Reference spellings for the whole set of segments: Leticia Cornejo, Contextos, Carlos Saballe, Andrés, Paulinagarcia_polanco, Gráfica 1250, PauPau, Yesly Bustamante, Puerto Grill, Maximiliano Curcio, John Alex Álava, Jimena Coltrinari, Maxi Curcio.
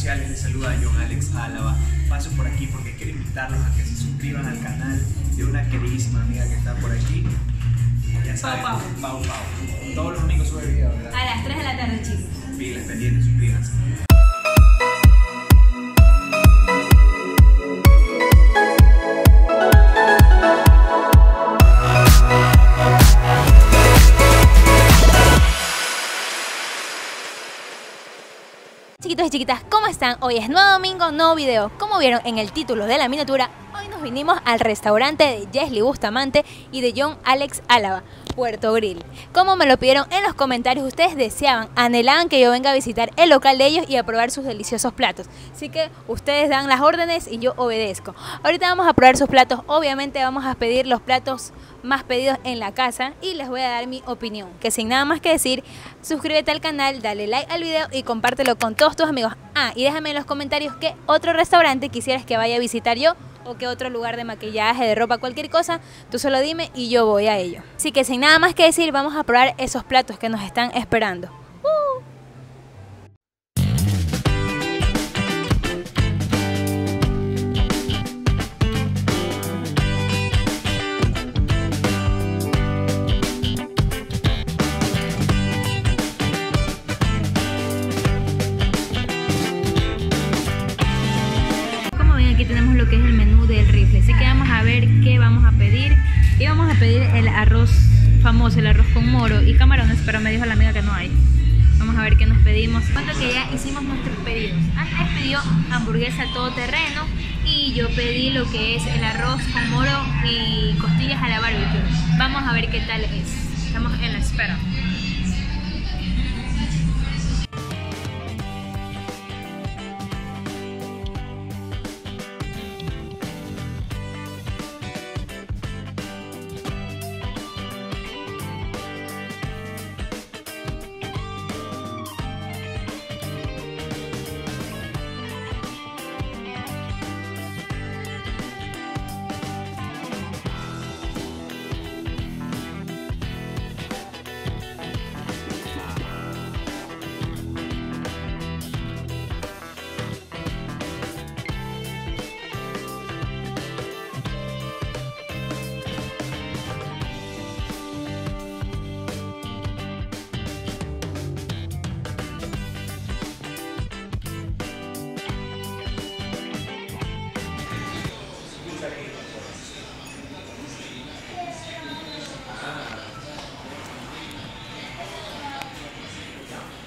sociales les saluda John Alex Álava. Paso por aquí porque quiero invitarlos a que se suscriban al canal de una queridísima amiga que está por aquí. Ya saben, Pau. Todos los domingos sube video, ¿verdad? A las 3 de la tarde, chicos. Pilas pendientes, suscríbanse. Chiquitos y chiquitas, ¿cómo están? Hoy es nuevo domingo, nuevo video. Como vieron en el título de la miniatura, hoy nos vinimos al restaurante de Yesly Bustamante y de John Alex Álava, Puerto Grill. Como me lo pidieron en los comentarios, ustedes deseaban, anhelaban que yo venga a visitar el local de ellos y a probar sus deliciosos platos. Así que ustedes dan las órdenes y yo obedezco. Ahorita vamos a probar sus platos, obviamente vamos a pedir los platos más pedidos en la casa y les voy a dar mi opinión. Que sin nada más que decir, suscríbete al canal, dale like al video y compártelo con todos tus amigos. Ah, y déjame en los comentarios qué otro restaurante quisieras que vaya a visitar yo, o qué otro lugar de maquillaje, de ropa, cualquier cosa. Tú solo dime y yo voy a ello. Así que sin nada más que decir, vamos a probar esos platos que nos están esperando. Tenemos lo que es el menú del rifle, así que vamos a ver qué vamos a pedir. Y vamos a pedir el arroz famoso, el arroz con moro y camarones, pero me dijo la amiga que no hay. Vamos a ver qué nos pedimos. Cuando que ya hicimos nuestros pedidos, Andrés pidió hamburguesa todoterreno y yo pedí lo que es el arroz con moro y costillas a la barbecue. Vamos a ver qué tal es, estamos en la espera.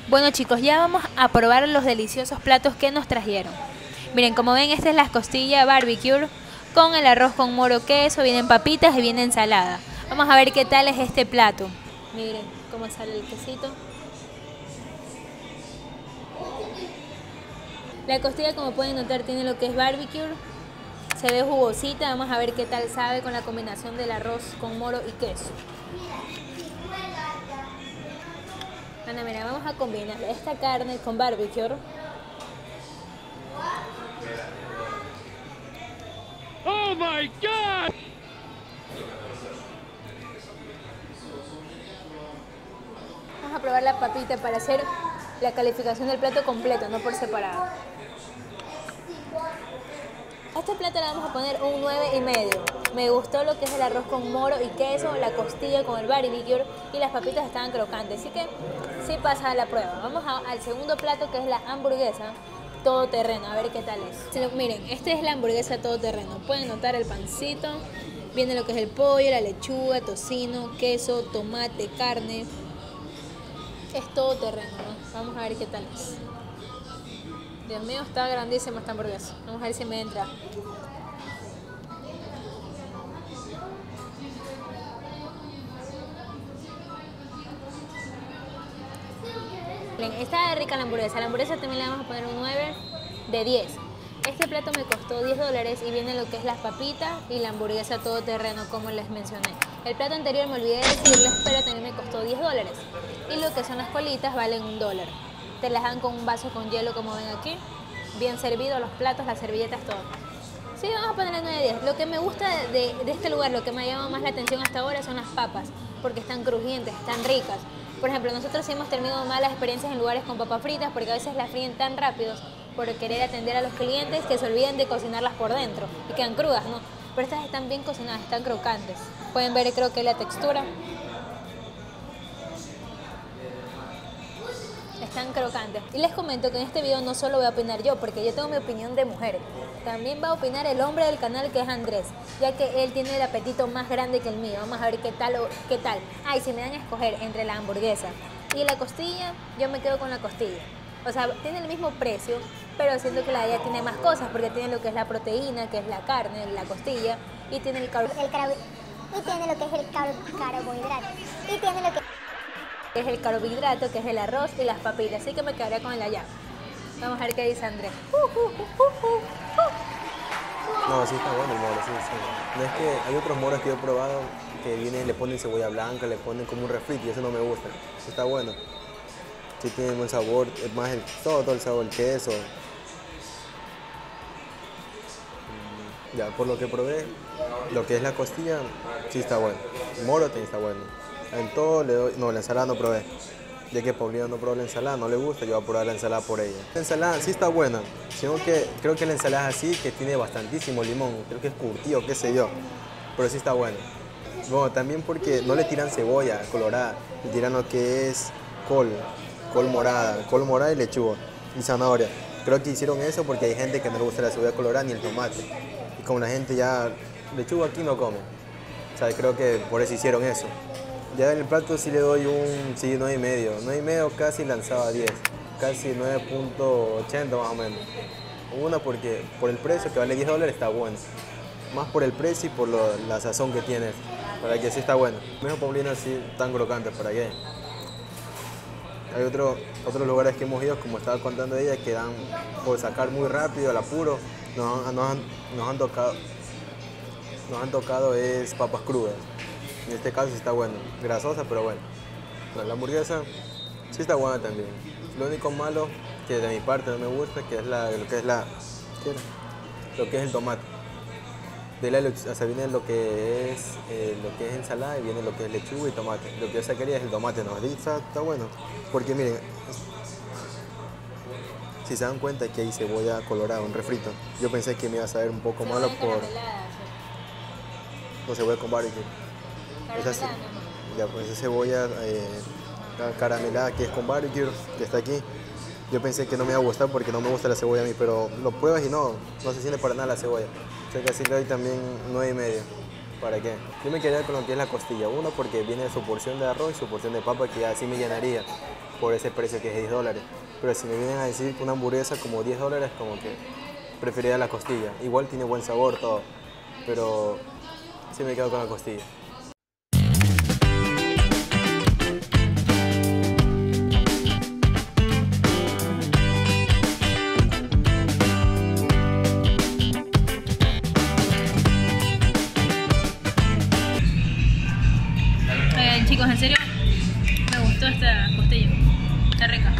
Bueno chicos, ya vamos a probar los deliciosos platos que nos trajeron. Miren, como ven, esta es la costilla barbecue con el arroz con moro, queso, vienen papitas y viene ensalada. Vamos a ver qué tal es este plato. Miren cómo sale el quesito. La costilla, como pueden notar, tiene lo que es barbecue. Se ve jugosita, vamos a ver qué tal sabe con la combinación del arroz con moro y queso. Ana, mira, vamos a combinar esta carne con barbecue. ¡Oh, my God! Vamos a probar la papita para hacer la calificación del plato completo, no por separado. A este plato le vamos a poner un 9,5. Me gustó lo que es el arroz con moro y queso, la costilla con el barbecue y las papitas estaban crocantes, así que sí pasa a la prueba. Vamos al segundo plato, que es la hamburguesa todoterreno, a ver qué tal es. Sí, miren, esta es la hamburguesa todoterreno. Pueden notar el pancito, viene lo que es el pollo, la lechuga, tocino, queso, tomate, carne. Es todoterreno, ¿no? Vamos a ver qué tal es. Dios mío, está grandísima esta hamburguesa. Vamos a ver si me entra. Está rica la hamburguesa. La hamburguesa también le vamos a poner un 9/10. Este plato me costó $10 y viene lo que es las papitas y la hamburguesa todoterreno, como les mencioné. El plato anterior me olvidé de decirles, pero también me costó $10. Y lo que son las colitas valen $1. Te las dan con un vaso con hielo, como ven aquí. Bien servido, los platos, las servilletas, todo. Sí, vamos a poner el 9/10. Lo que me gusta de este lugar, lo que me ha llamado más la atención hasta ahora son las papas, porque están crujientes, están ricas. Por ejemplo, nosotros hemos tenido malas experiencias en lugares con papas fritas porque a veces las fríen tan rápido por querer atender a los clientes, que se olviden de cocinarlas por dentro y quedan crudas, ¿no? Pero estas están bien cocinadas, están crocantes. Pueden ver, creo que la textura. Están crocantes. Y les comento que en este video no solo voy a opinar yo, porque yo tengo mi opinión de mujer. También va a opinar el hombre del canal, que es Andrés, ya que él tiene el apetito más grande que el mío. Vamos a ver qué tal o qué tal. Ay, si me dan a escoger entre la hamburguesa y la costilla, yo me quedo con la costilla. O sea, tiene el mismo precio, pero siento que la de ella tiene más cosas, porque tiene lo que es la proteína, que es la carne, la costilla, y tiene el carbohidrato. Y tiene lo que es el carbohidrato. Y tiene lo que es el carbohidrato, que es el arroz y las papilas. Así que me quedaría con el allá. Vamos a ver qué dice Andrés. No, sí está bueno el moro, sí, sí. No, es que hay otros moros que yo he probado que vienen, le ponen cebolla blanca, le ponen como un refrito, y eso no me gusta. Eso está bueno. Sí tiene buen sabor, es más todo el sabor, el queso. Ya, por lo que probé, lo que es la costilla, sí está bueno. El moro también está bueno. En todo le doy... No, la ensalada no probé. Ya que Paulina no probó la ensalada, no le gusta, yo voy a probar la ensalada por ella. La ensalada sí está buena, sino que creo que la ensalada es así, que tiene bastantísimo limón, creo que es curtido, qué sé yo, pero sí está buena. Bueno, también porque no le tiran cebolla colorada, le tiran lo que es col morada y lechuga y zanahoria. Creo que hicieron eso porque hay gente que no le gusta la cebolla colorada ni el tomate. Y como la gente ya lechuga aquí no come, o sea, creo que por eso hicieron eso. Ya en el plato sí le doy un 9,5 casi lanzado a 10, casi 9.80 más o menos. Una porque por el precio, que vale $10, está bueno. Más por el precio y por la sazón que tiene, para que sí está bueno. Menos Paulina sí tan crocante para que. Hay otros lugares que hemos ido, como estaba contando ella, que dan por sacar muy rápido, al apuro. Nos han tocado es papas crudas. En este caso sí está bueno, grasosa, pero bueno. La hamburguesa sí está buena también. Lo único malo que de mi parte no me gusta, que es lo que es el tomate. De la, o sea, viene lo que es ensalada y viene lo que es lechuga y tomate. Lo que yo sacaría es el tomate, ¿no? Está bueno. Porque miren, si se dan cuenta que hay cebolla colorada, un refrito. Yo pensé que me iba a saber un poco malo por... No, cebolla con barbecue. Esa, ya, pues esa cebolla caramelada que es con barbecue, que está aquí. Yo pensé que no me iba a gustar porque no me gusta la cebolla a mí, pero lo pruebas y no se siente para nada la cebolla. O sea que así le doy también 9,5. ¿Para qué? Yo me quedaría con lo que es la costilla. Uno, porque viene su porción de arroz y su porción de papa, que así me llenaría por ese precio que es $10. Pero si me vienen a decir una hamburguesa como $10, como que preferiría la costilla. Igual tiene buen sabor todo, pero sí me quedo con la costilla. Chicos, en serio, me gustó esta costilla, está rica.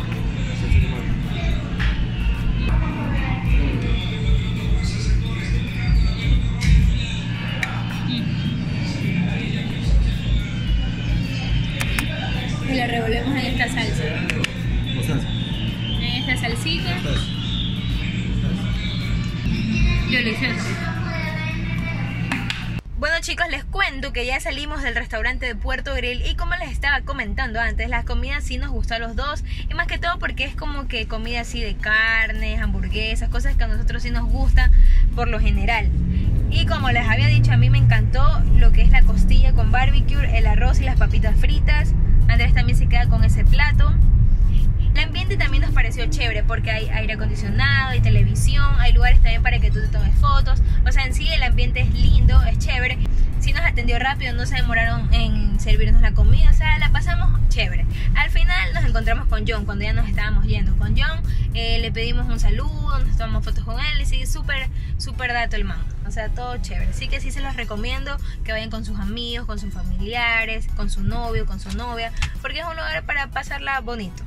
Y la revolvemos en esta salsa. ¿Qué salsa? En esta salsita. Delicioso. Bueno chicos, les cuento que ya salimos del restaurante de Puerto Grill y como les estaba comentando antes, las comidas sí nos gustó a los dos, y más que todo porque es como que comida así de carnes, hamburguesas, cosas que a nosotros sí nos gustan por lo general. Y como les había dicho, a mí me encantó lo que es la costilla con barbecue, el arroz y las papitas fritas. Andrés también se queda con ese plato. El ambiente también nos pareció chévere porque hay aire acondicionado, hay televisión, hay lugares también para que tú te tomes fotos. O sea, en sí el ambiente es lindo, es chévere. Sí nos atendió rápido, no se demoraron en servirnos la comida, o sea, la pasamos chévere. Al final nos encontramos con John, cuando ya nos estábamos yendo con John, le pedimos un saludo, nos tomamos fotos con él y sí, súper dato el man. O sea, todo chévere. Así que sí se los recomiendo que vayan con sus amigos, con sus familiares, con su novio, con su novia, porque es un lugar para pasarla bonito.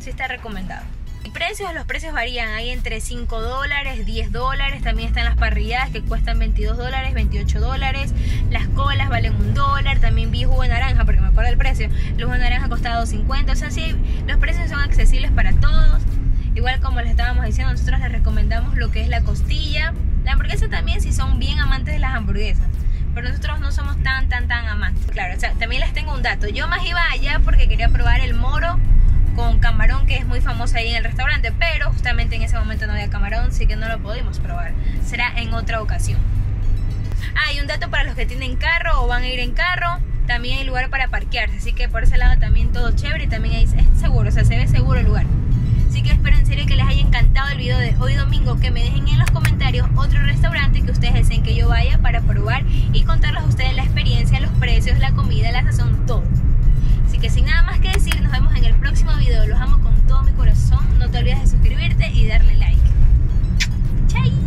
Sí está recomendado. Y precios, los precios varían, hay entre $5, $10, también están las parrilladas que cuestan $22, $28, las colas valen $1, también vi jugo de naranja porque me acuerdo el precio, el jugo de naranja costaba $2.50, o sea sí, los precios son accesibles para todos. Igual como les estábamos diciendo, nosotros les recomendamos lo que es la costilla, la hamburguesa también si son bien amantes de las hamburguesas, pero nosotros no somos tan amantes. Claro, o sea, también les tengo un dato, yo más iba allá porque quería probar el moro con camarón, que es muy famoso ahí en el restaurante, pero justamente en ese momento no había camarón, así que no lo pudimos probar, será en otra ocasión. Ah, y un dato para los que tienen carro o van a ir en carro, también hay lugar para parquearse, así que por ese lado también todo chévere y también es seguro, o sea, se ve seguro el lugar. Así que espero en serio que les haya encantado el video de hoy domingo, que me dejen en los comentarios otro restaurante que ustedes deseen que yo vaya para probar y contarles a ustedes la experiencia, los precios, la comida, la sazón, todo. Así que sin nada más que decir, nos vemos en el próximo video. Los amo con todo mi corazón, no te olvides de suscribirte y darle like. ¡Chai!